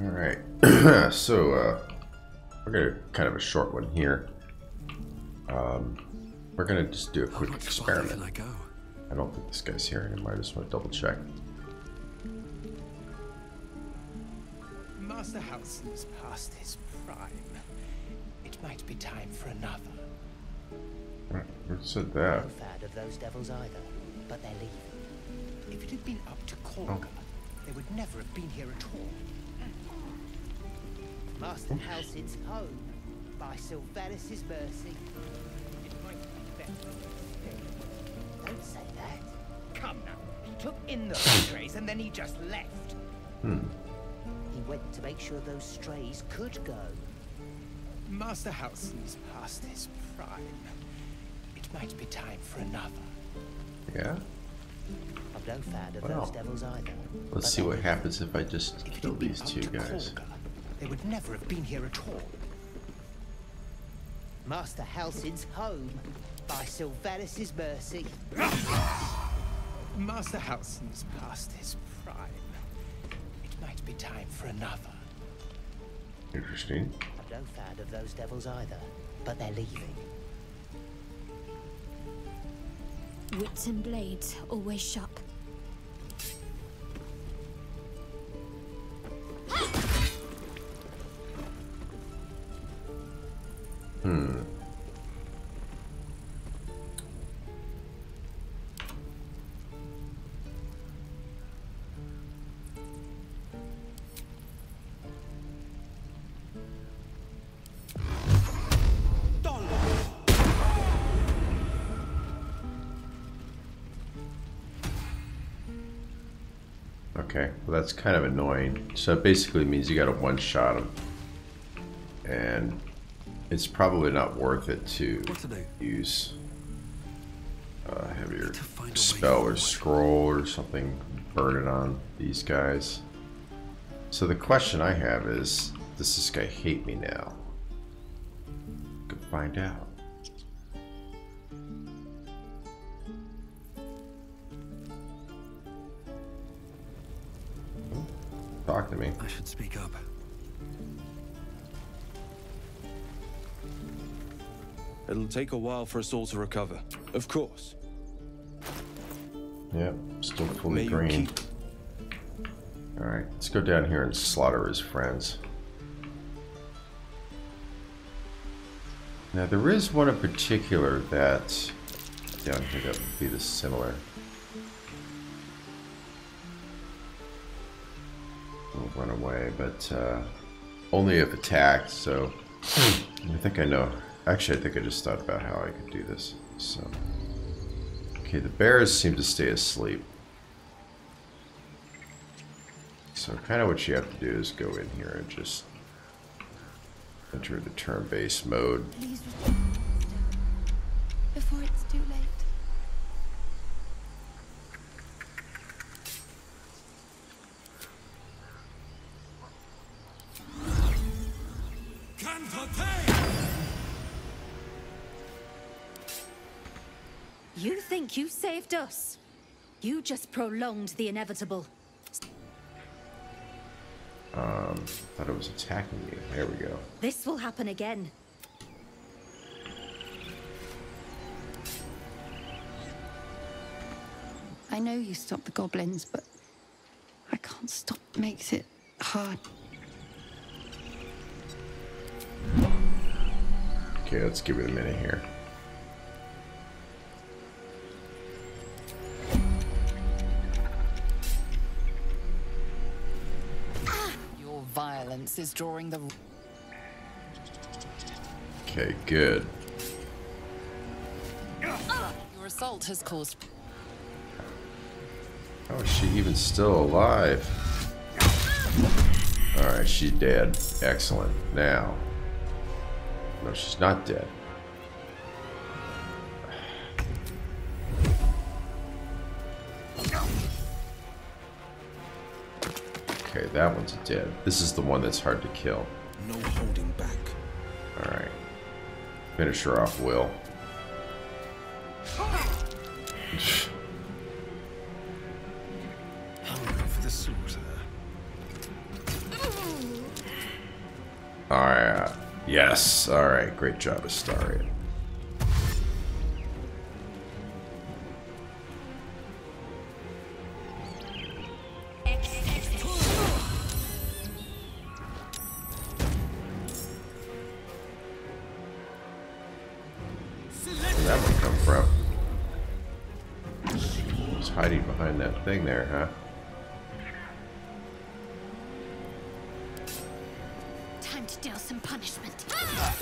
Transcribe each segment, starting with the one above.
Alright, so we're going to kind of a short one here. We're going to just do a quick experiment. I don't think this guy's here anymore. I just want to double check. Master Halsin is past his prime. It might be time for another. Right, who said that? No fad of those devils either, but they're leaving. If it had been up to Corker, they would never have been here at all. Master Halsin's home, by Silvanus' mercy. It might be better. Don't say that. Come now. He took in those strays and then he just left. He went to make sure those strays could go. Master Halsin's past his prime. It might be time for another. Yeah? I've no fan of those devils either. Let's see what happens if I just kill these two guys. They would never have been here at all. Master Halsin's home. By Silvanus' mercy. Master Halsin's past his prime. It might be time for another. Interesting. I'm no fan of those devils either, but they're leaving. Wits and blades always sharp. Okay, well that's kind of annoying. So it basically means you gotta one-shot him. And it's probably not worth it to use a heavier spell or scroll or something burden on these guys. So the question I have is, does this guy hate me now? Could find out. Talk to me. I should speak up. It'll take a while for us all to recover, of course. Yep, still fully green. Alright, let's go down here and slaughter his friends. Now there is one in particular that's down here that would be similar. Run away, but only if attacked, so I think I know. Actually, I think I just thought about how I could do this. So, okay, the bears seem to stay asleep. So kind of what you have to do is go in here and just enter the turn-based mode. Please return before it's too late. You think you saved us? You just prolonged the inevitable. Thought it was attacking you. There we go. This will happen again. I know you stopped the goblins, but I can't stop. Makes it hard. Okay, let's give it a minute here. Violence is drawing the... Okay, good. Your assault has caused... How is she even still alive? Alright, she's dead. Excellent. Now... No, she's not dead. Okay, that one's dead. This is the one that's hard to kill. No holding back. All right, finish her off, Will. Hungry for the slaughter. Alright. Yes. Alright. Great job, Astarion. Hiding behind that thing there, huh? Time to deal some punishment. Ah!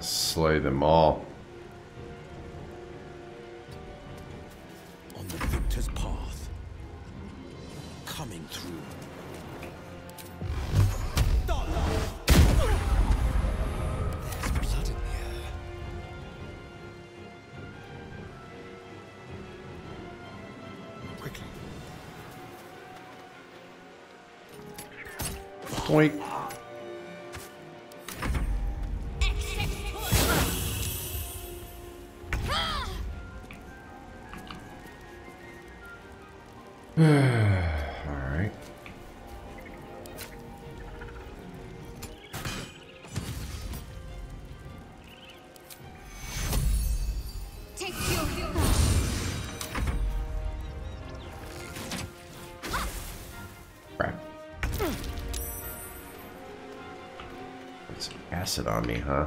Slay them all. On the victor's path. Coming through. There's blood in the air. Quickly. Point. Acid on me, huh?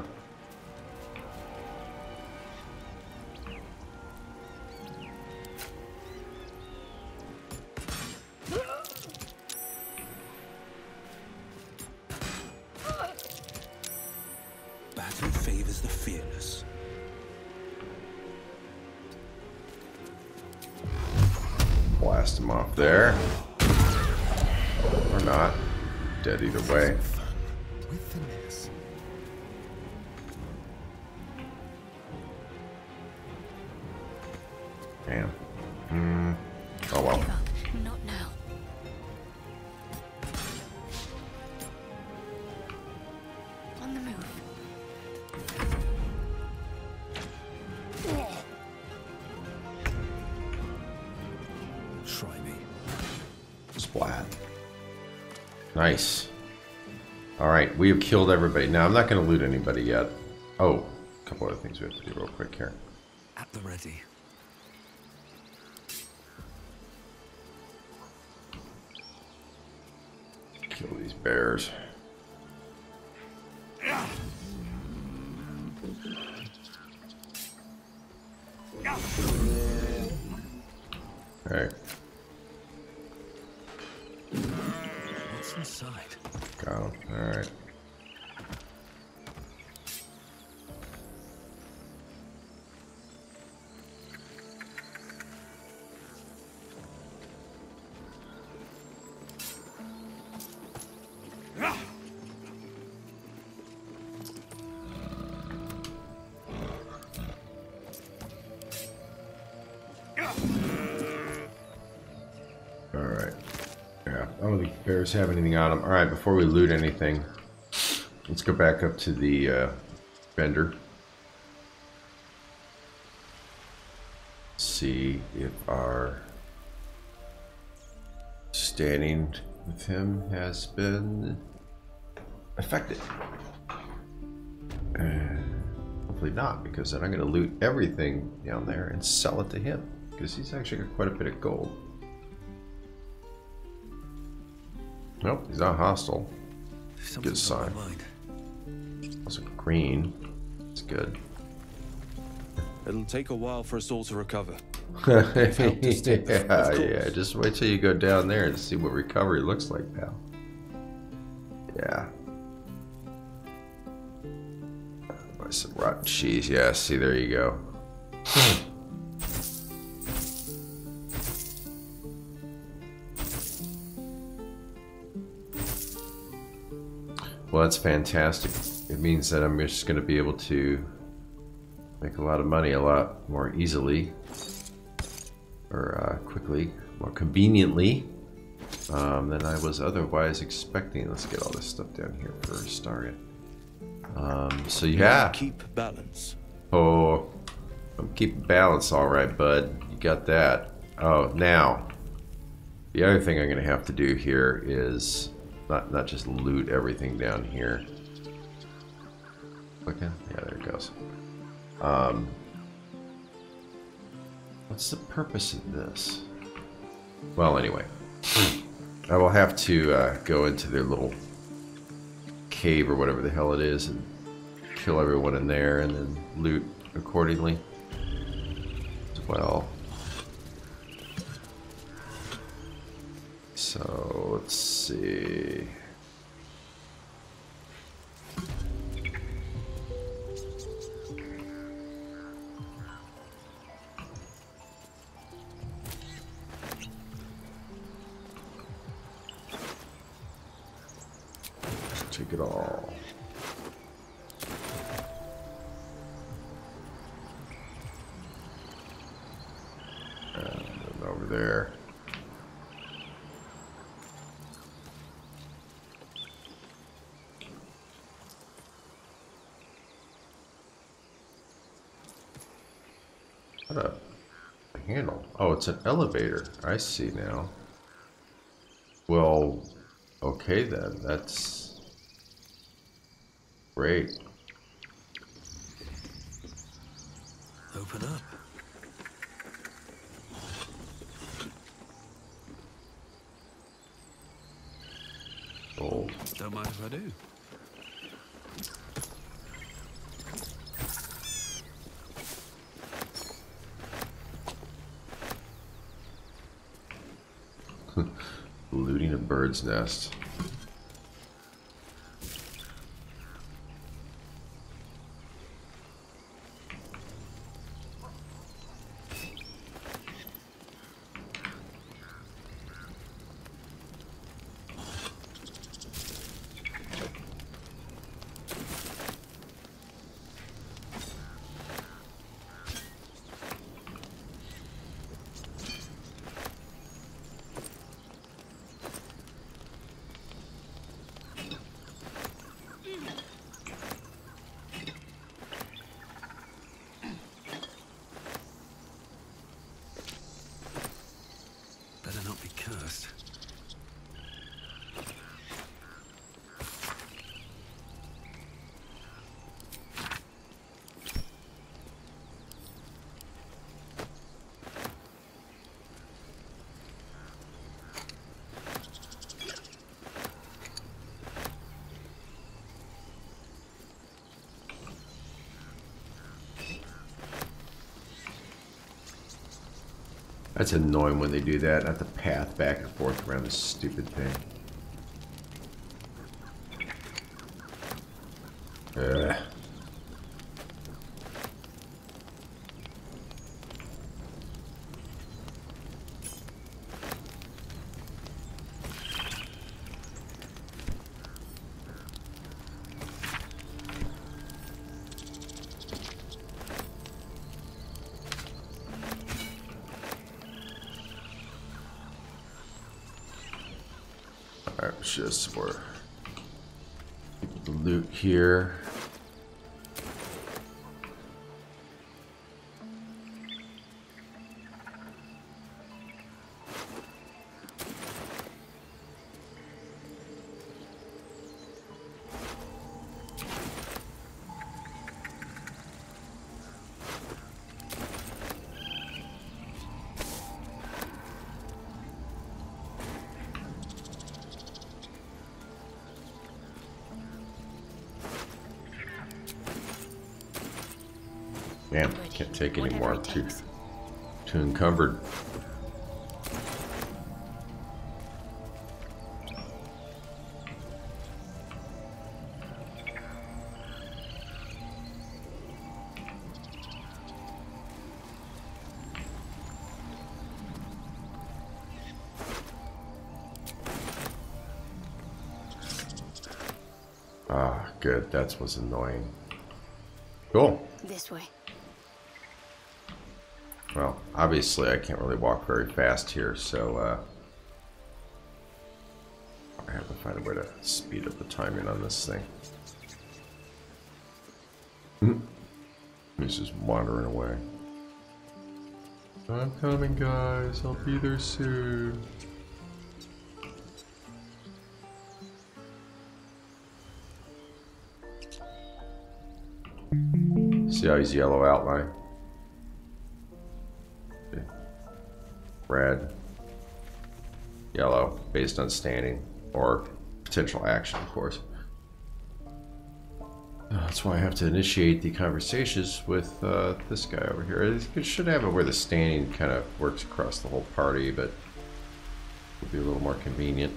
Battle favors the fearless. Blast him off there. Or not. Dead either way. Damn. Oh well. Not now. On the move. Try me. Splat. Nice. All right, we have killed everybody. Now I'm not going to loot anybody yet. Oh, a couple other things we have to do real quick here. At the ready. Kill these bears. Alright. What's inside? Got him. Alright. Bears have anything on them. Alright, before we loot anything, let's go back up to the vendor. See if our standing with him has been affected. Hopefully not, because then I'm going to loot everything down there and sell it to him, because he's actually got quite a bit of gold. Nope, he's not hostile. Good sign. Also green. It's good. It'll take a while for us all to recover. yeah, just wait till you go down there and see what recovery looks like, pal. Yeah. Buy some rotten cheese. Yeah, see, there you go. Well, that's fantastic. It means that I'm just going to be able to make a lot of money a lot more easily, or quickly, more conveniently than I was otherwise expecting. Let's get all this stuff down here for Astarion. So yeah, keep balance. Oh, I'm keeping balance, all right, bud. You got that. Oh, now the other thing I'm going to have to do here is not just loot everything down here. Clicking, yeah, there it goes. What's the purpose of this? Well, anyway, I will have to go into their little cave or whatever the hell it is and kill everyone in there and then loot accordingly as well. So let's see. Take it all. And then over there. What a handle. Oh, it's an elevator. I see now. Well, okay then. That's great. Open up. Gold. Don't mind if I do. Looting a bird's nest. That's annoying when they do that, not the path back and forth around this stupid thing. Ugh. Just for loot here. Damn, can't take any more. I'm too encumbered. Good, that was annoying. Cool. This way. Well, obviously I can't really walk very fast here, so I have to find a way to speed up the timing on this thing. He's just wandering away. I'm coming, guys. I'll be there soon. See how he's yellow outline? Okay. Red. Yellow, based on standing or potential action, of course. That's why I have to initiate the conversations with this guy over here. It should have it where the standing kind of works across the whole party, but it would be a little more convenient.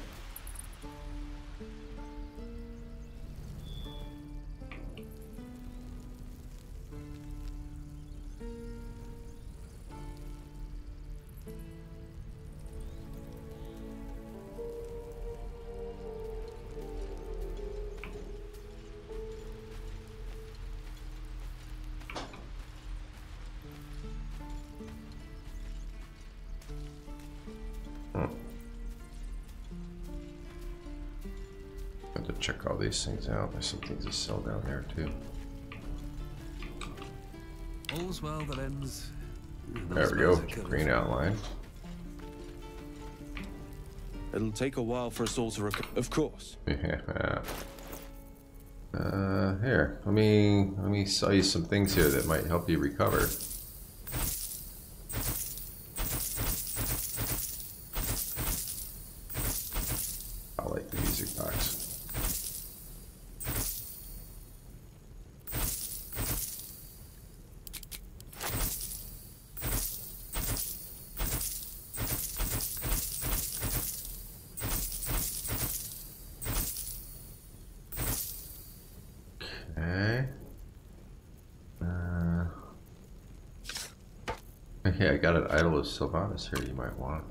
Check all these things out. There's some things to sell down there too. All's well that ends. There we go. Green outline. It'll take a while for us all to recover. Of course. Yeah. Here. Let me sell you some things here that might help you recover. I like the music box. Yeah, I got an idol of Silvanus here you might want.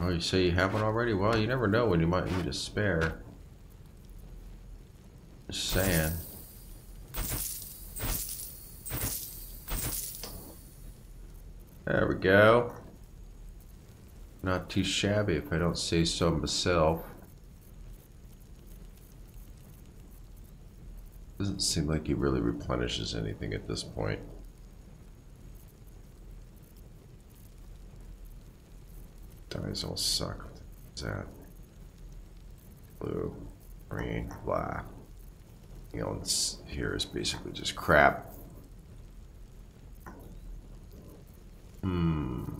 Oh, you say you have one already? Well, you never know when you might need a spare. Just saying. There we go. Not too shabby if I don't say so myself. Doesn't seem like he really replenishes anything at this point. Dies all suck. What's that? Blue, green, blah. You know, this here is basically just crap. Double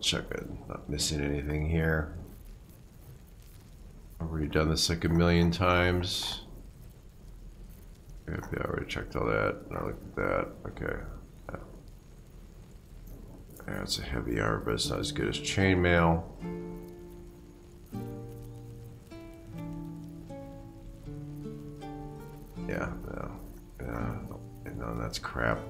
check it. Not missing anything here. I've already done this like a million times. Yep, yeah, I already checked all that. I looked at that. Okay. Yeah, it's a heavy armor, but it's not as good as chainmail. Yeah, no. Yeah, no, that's crap.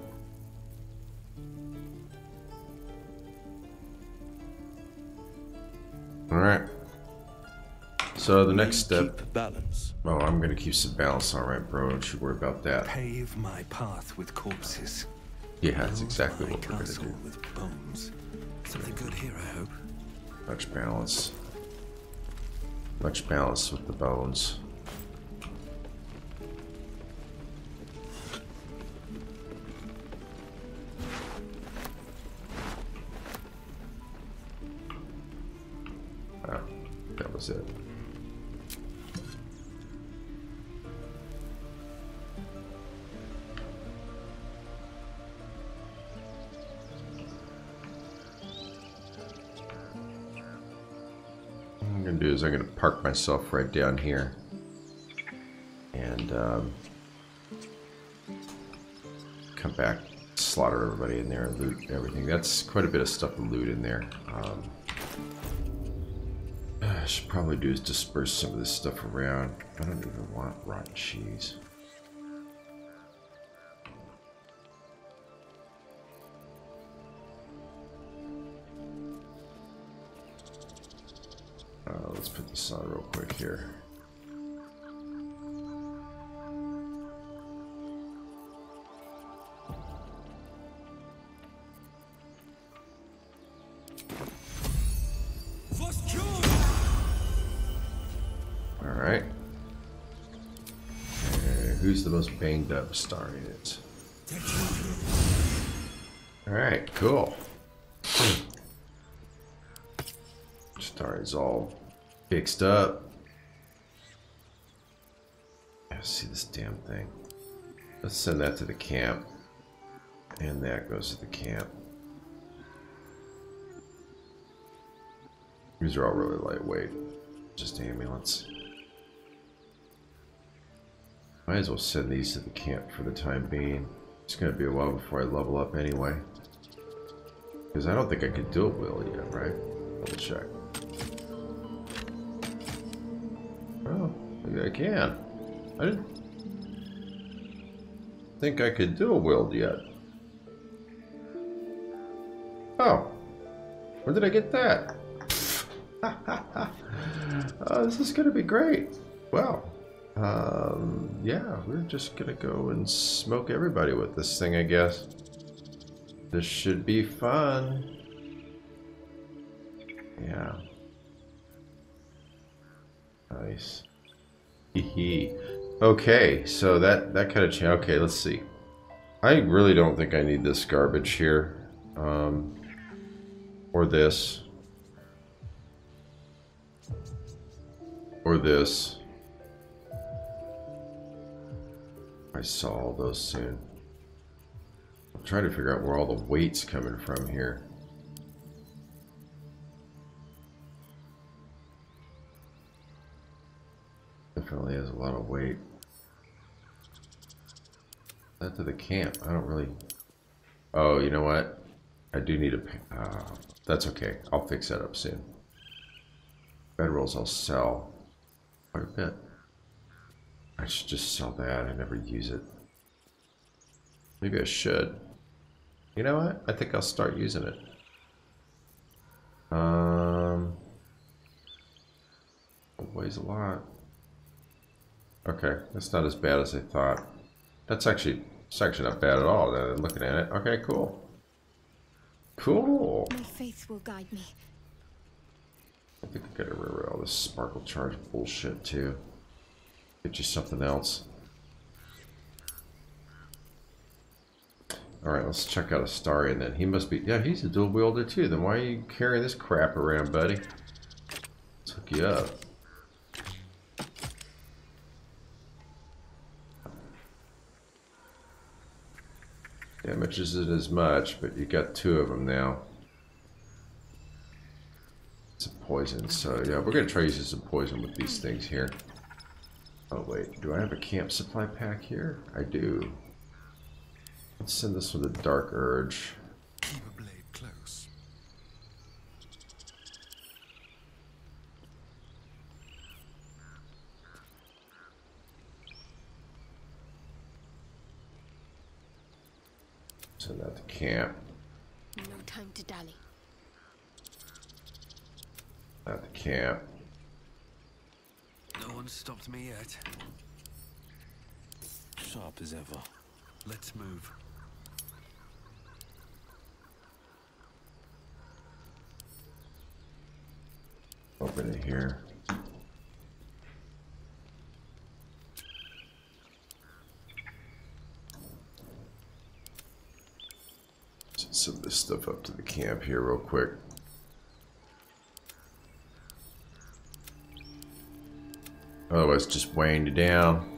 Alright. So the next step. Oh, I'm gonna keep some balance, alright, bro. Don't you worry about that. Pave my path with corpses. Yeah, that's exactly what we're gonna do. With bones. Something good here, I hope. Much balance. Much balance with the bones. Oh, that was it. Is I'm going to park myself right down here and come back, slaughter everybody in there and loot everything. That's quite a bit of stuff to loot in there. I should probably do is disperse some of this stuff around. I don't even want rotten cheese. Let's put this on real quick here. the most banged up star in it. Alright, cool. Star is all fixed up. I see this damn thing. Let's send that to the camp. And that goes to the camp. These are all really lightweight. Just ambulance. Might as well send these to the camp for the time being. It's going to be a while before I level up anyway. Because I don't think I could do it well yet, right? Double check. Oh, maybe I can. I didn't think I could do a wield yet. Oh, where did I get that? This is gonna be great. Well, yeah, we're just gonna go and smoke everybody with this thing, I guess. This should be fun. Yeah. Nice. Okay, so that kind of change. Okay, let's see. I really don't think I need this garbage here, or this, or this. I saw all those soon. I'm trying to figure out where all the weight's coming from here. Definitely has a lot of weight. That to the camp. I don't really. Oh, you know what? I do need a. That's okay. I'll fix that up soon. Bedrolls I'll sell. Quite a bit. I should just sell that. I never use it. Maybe I should. You know what? I think I'll start using it. It weighs a lot. Okay, that's not as bad as I thought. That's actually, it's actually not bad at all now that I'm looking at it. Okay, cool. Cool. My faith will guide me. I think I gotta remember all this sparkle charge bullshit too. Get you something else. Alright, let's check out Astarion then. He must be, yeah, he's a dual wielder too. Then why are you carrying this crap around, buddy? Let's hook you up. Damages it as much, but you got two of them now. It's a poison, so yeah, we're gonna try using some poison with these things here. Oh wait, do I have a camp supply pack here? I do. Let's send this with a Dark Urge. Keep a blade close. Send that to camp. No time to dally. At the camp. No one stopped me yet. Sharp as ever. Let's move. Open it here. Let's send this stuff up to the camp here real quick. Otherwise, just weighing you down.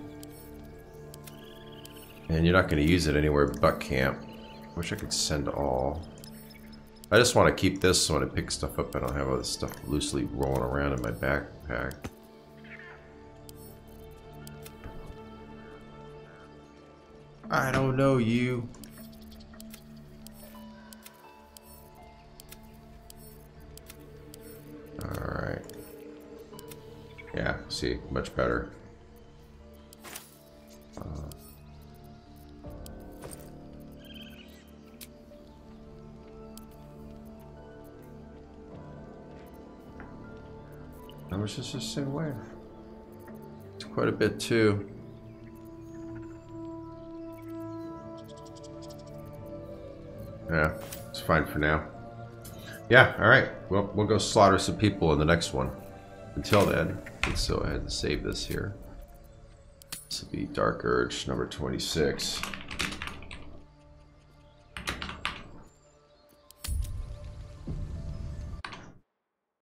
And you're not going to use it anywhere but camp. Wish I could send all. I just want to keep this so when I pick stuff up, I don't have all this stuff loosely rolling around in my backpack. I don't know you. Alright. Yeah, see, much better. How much is this thing weigh? It's quite a bit too. Yeah, it's fine for now. Yeah, alright. Well, we'll go slaughter some people in the next one. Until then, let's go ahead and save this here. This will be Dark Urge number 26.